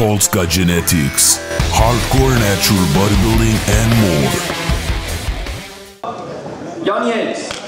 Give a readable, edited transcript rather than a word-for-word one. Polska Genetics, hardcore natural bodybuilding and more. Janiec.